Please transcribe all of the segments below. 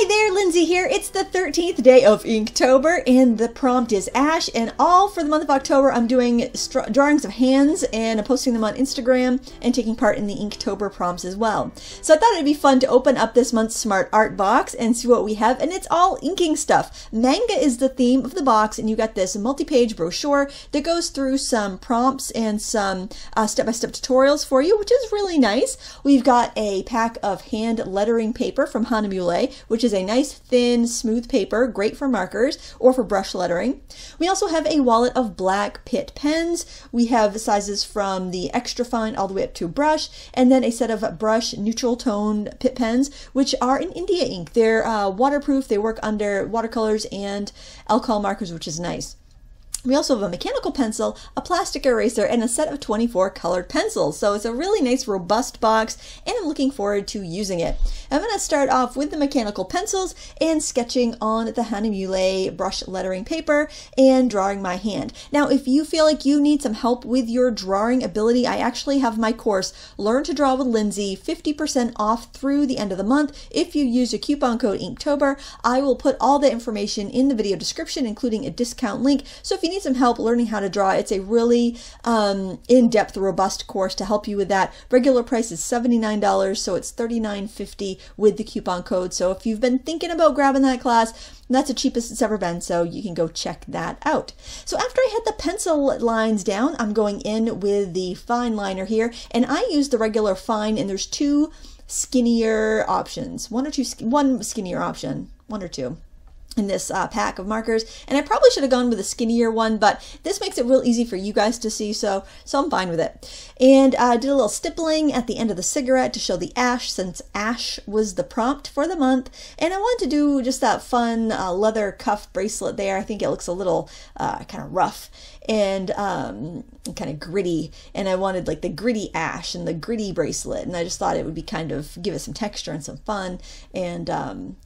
Hi there, Lindsay here. It's the 13th day of Inktober and the prompt is ash, and all for the month of October I'm doing drawings of hands and I'm posting them on Instagram and taking part in the Inktober prompts as well. So I thought it'd be fun to open up this month's smart art box and see what we have, and it's all inking stuff. Manga is the theme of the box, and you got this multi-page brochure that goes through some prompts and some step-by-step tutorials for you, which is really nice. We've got a pack of hand lettering paper from Hahnemühle, which is a nice thin smooth paper, great for markers or for brush lettering. We also have a wallet of black Pitt pens. We have sizes from the extra fine all the way up to brush, and then a set of brush neutral tone Pitt pens, which are in India ink. They're waterproof, they work under watercolors and alcohol markers, which is nice. We also have a mechanical pencil, a plastic eraser, and a set of 24 colored pencils. So it's a really nice, robust box, and I'm looking forward to using it. I'm going to start off with the mechanical pencils and sketching on the Hahnemühle brush lettering paper and drawing my hand. Now, if you feel like you need some help with your drawing ability, I actually have my course, Learn to Draw with Lindsay, 50% off through the end of the month. If you use the coupon code Inktober, I will put all the information in the video description, including a discount link. So if you need some help learning how to draw, it's a really in-depth, robust course to help you with that. Regular price is $79, so it's $39.50 with the coupon code. So if you've been thinking about grabbing that class, that's the cheapest it's ever been, so you can go check that out. So after I had the pencil lines down, I'm going in with the fine liner here, and I use the regular fine, and there's two skinnier options, one or two in this pack of markers, and I probably should have gone with a skinnier one, but this makes it real easy for you guys to see, so I'm fine with it. And I did a little stippling at the end of the cigarette to show the ash, since ash was the prompt for the month, and I wanted to do just that fun leather cuff bracelet there. I think it looks a little kind of rough and kind of gritty, and I wanted like the gritty ash and the gritty bracelet, and I just thought it would be kind of give it some texture and some fun and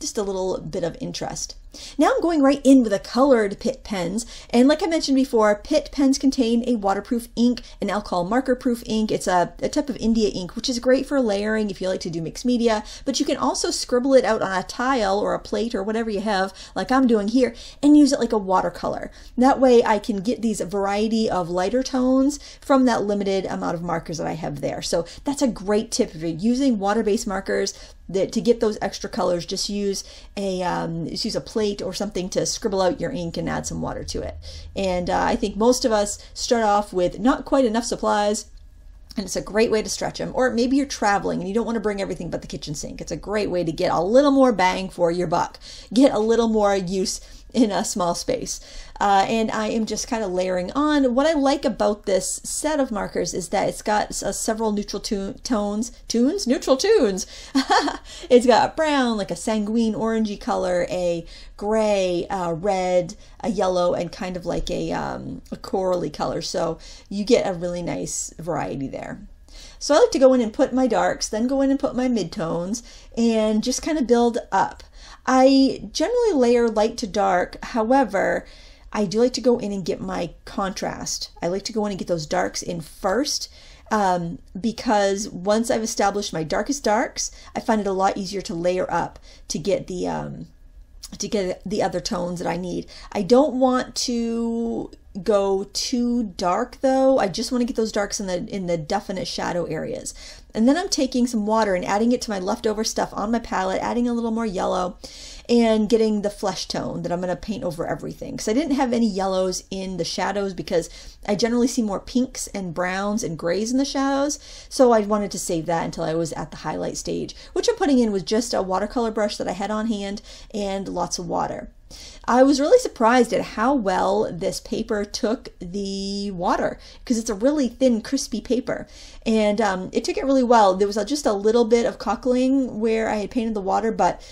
just a little bit of interest. Now I'm going right in with the colored Pitt pens, and like I mentioned before, Pitt pens contain a waterproof ink, an alcohol marker proof ink. It's a type of India ink, which is great for layering if you like to do mixed media, but you can also scribble it out on a tile or a plate or whatever you have, like I'm doing here, and use it like a watercolor. That way I can get these variety of lighter tones from that limited amount of markers that I have there. So that's a great tip if you're using water-based markers. To get those extra colors, just use a plate or something to scribble out your ink and add some water to it. And I think most of us start off with not quite enough supplies, and it's a great way to stretch them. Or maybe you're traveling and you don't want to bring everything but the kitchen sink. It's a great way to get a little more bang for your buck, get a little more use in a small space. And I am just kind of layering on. What I like about this set of markers is that it's got several neutral tunes. It's got brown, like a sanguine orangey color, a gray, red, a yellow, and kind of like a corally color. So you get a really nice variety there. So I like to go in and put my darks, then go in and put my midtones, and just kind of build up. I generally layer light to dark, however, I do like to go in and get my contrast. I like to go in and get those darks in first, because once I've established my darkest darks, I find it a lot easier to layer up to get the other tones that I need. I don't want to go too dark though. I just want to get those darks in the definite shadow areas. And then I'm taking some water and adding it to my leftover stuff on my palette, adding a little more yellow and getting the flesh tone that I'm going to paint over everything. Because I didn't have any yellows in the shadows because I generally see more pinks and browns and grays in the shadows. So I wanted to save that until I was at the highlight stage, which I'm putting in with just a watercolor brush that I had on hand and lots of water. I was really surprised at how well this paper took the water, because it's a really thin, crispy paper, and it took it really well. There was just a little bit of cockling where I had painted the water, but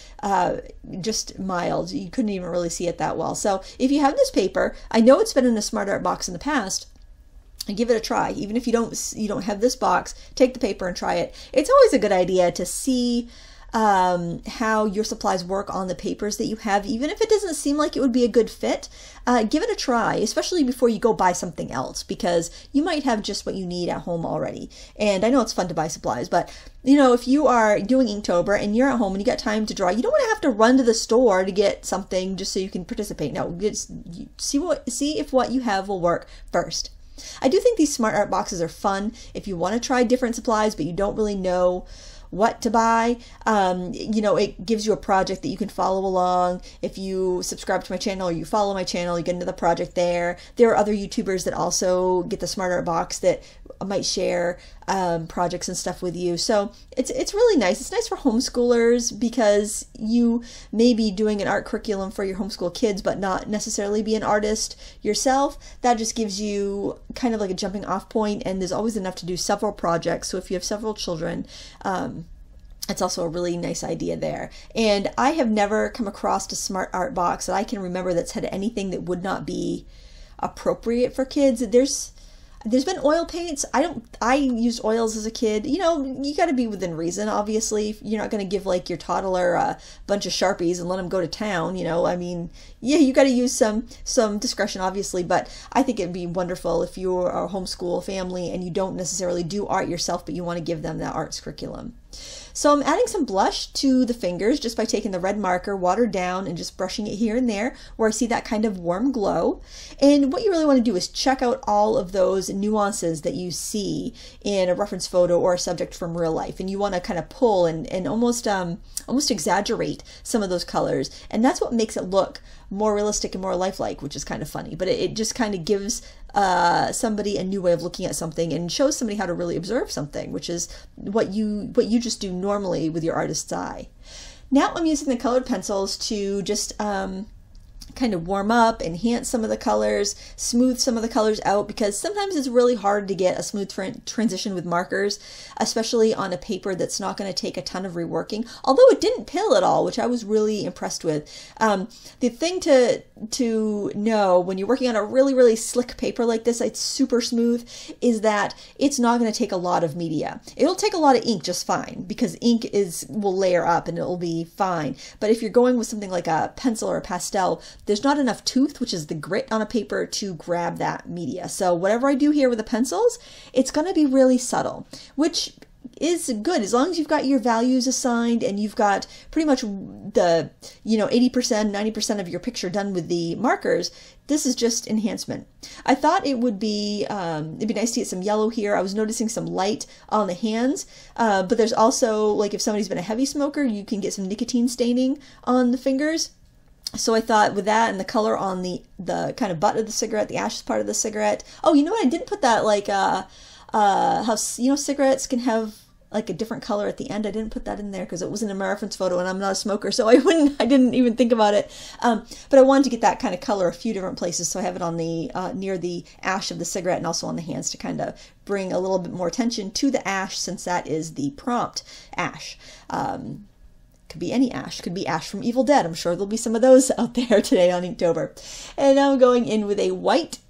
just mild. You couldn't even really see it that well. So if you have this paper, I know it's been in a Smart Art box in the past, and give it a try. Even if you don't have this box, take the paper and try it. It's always a good idea to see how your supplies work on the papers that you have, even if it doesn't seem like it would be a good fit, give it a try, especially before you go buy something else, because you might have just what you need at home already. And I know it's fun to buy supplies, but you know, if you are doing Inktober and you're at home and you got time to draw, you don't want to have to run to the store to get something just so you can participate. No, just see if what you have will work first. I do think these smart art boxes are fun if you want to try different supplies, but you don't really know what to buy. You know, it gives you a project that you can follow along. If you subscribe to my channel or you follow my channel, you get another project there. There are other YouTubers that also get the smart art box that might share projects and stuff with you. So it's really nice. It's nice for homeschoolers because you may be doing an art curriculum for your homeschool kids, but not necessarily be an artist yourself. That just gives you kind of like a jumping off point, and there's always enough to do several projects. So if you have several children, it's also a really nice idea there. And I have never come across a smart art box that I can remember that's had anything that would not be appropriate for kids. There's been oil paints. I used oils as a kid. You know, you got to be within reason, obviously. You're not going to give like your toddler a bunch of Sharpies and let them go to town, you know. I mean, yeah, you got to use some discretion, obviously, but I think it'd be wonderful if you're a homeschool family and you don't necessarily do art yourself, but you want to give them that arts curriculum. So I'm adding some blush to the fingers just by taking the red marker, watered down, and just brushing it here and there where I see that kind of warm glow. And what you really want to do is check out all of those nuances that you see in a reference photo or a subject from real life. And you want to kind of pull and almost exaggerate some of those colors. And that's what makes it look more realistic and more lifelike, which is kind of funny, but it just kind of gives somebody a new way of looking at something and shows somebody how to really observe something, which is what you just do normally with your artist's eye. Now I'm using the colored pencils to just kind of warm up, enhance some of the colors, smooth some of the colors out, because sometimes it's really hard to get a smooth transition with markers, especially on a paper that's not going to take a ton of reworking, although it didn't pill at all, which I was really impressed with. The thing to know when you're working on a really, really slick paper like this, it's super smooth, is that it's not going to take a lot of media. It'll take a lot of ink just fine, because ink will layer up and it'll be fine. But if you're going with something like a pencil or a pastel, there's not enough tooth, which is the grit on a paper, to grab that media. So whatever I do here with the pencils, it's going to be really subtle, which is good as long as you've got your values assigned and you've got pretty much the, you know, 80%, 90% of your picture done with the markers. This is just enhancement. I thought it would be it'd be nice to get some yellow here. I was noticing some light on the hands, but there's also, like, if somebody's been a heavy smoker, you can get some nicotine staining on the fingers. So I thought with that and the color on the kind of butt of the cigarette, the ashes part of the cigarette. Oh, you know what? I didn't put that, like, how, you know, cigarettes can have like a different color at the end. I didn't put that in there because it wasn't a reference photo and I'm not a smoker, so I didn't even think about it. But I wanted to get that kind of color a few different places, so I have it on the, near the ash of the cigarette and also on the hands to kind of bring a little bit more attention to the ash, since that is the prompt ash. Could be any ash, could be ash from Evil Dead. I'm sure there'll be some of those out there today on Inktober. And now I'm going in with a white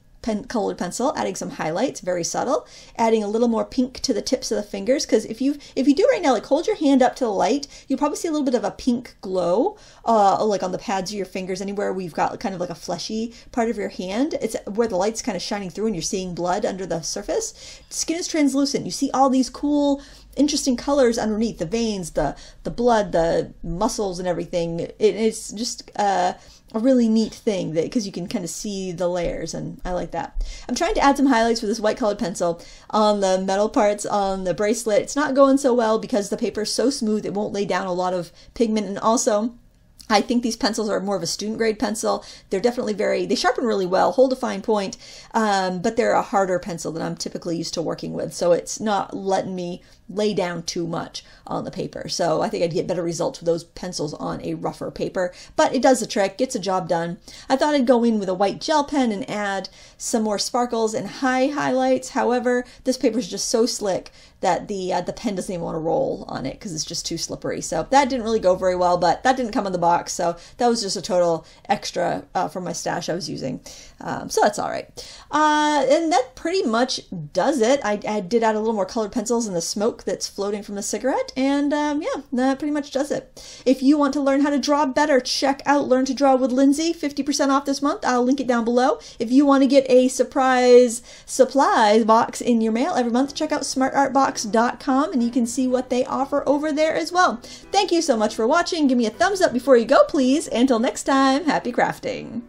colored pencil, adding some highlights, very subtle, adding a little more pink to the tips of the fingers, because if you do right now, like, hold your hand up to the light, you'll probably see a little bit of a pink glow, like on the pads of your fingers, anywhere where you've got kind of like a fleshy part of your hand. It's where the light's kind of shining through and you're seeing blood under the surface. Skin is translucent. You see all these cool, interesting colors underneath, the veins, the blood, the muscles, and everything. It's just a really neat thing, that because you can kind of see the layers, and I like that. I'm trying to add some highlights with this white colored pencil on the metal parts on the bracelet. It's not going so well because the paper's so smooth it won't lay down a lot of pigment, and also I think these pencils are more of a student grade pencil. They're definitely they sharpen really well, hold a fine point, but they're a harder pencil than I'm typically used to working with. So it's not letting me lay down too much on the paper. So I think I'd get better results with those pencils on a rougher paper, but it does the trick, gets the job done. I thought I'd go in with a white gel pen and add some more sparkles and highlights. However, this paper is just so slick that the pen doesn't even want to roll on it because it's just too slippery. So that didn't really go very well, but that didn't come in the box. So that was just a total extra from my stash I was using. So that's all right. And that pretty much does it. I did add a little more colored pencils in the smoke smoke that's floating from the cigarette, and yeah, that pretty much does it. If you want to learn how to draw better, check out Learn to Draw with Lindsay, 50% off this month. I'll link it down below. If you want to get a surprise supplies box in your mail every month, check out smartartbox.com and you can see what they offer over there as well. Thank you so much for watching. Give me a thumbs up before you go, please. Until next time, happy crafting.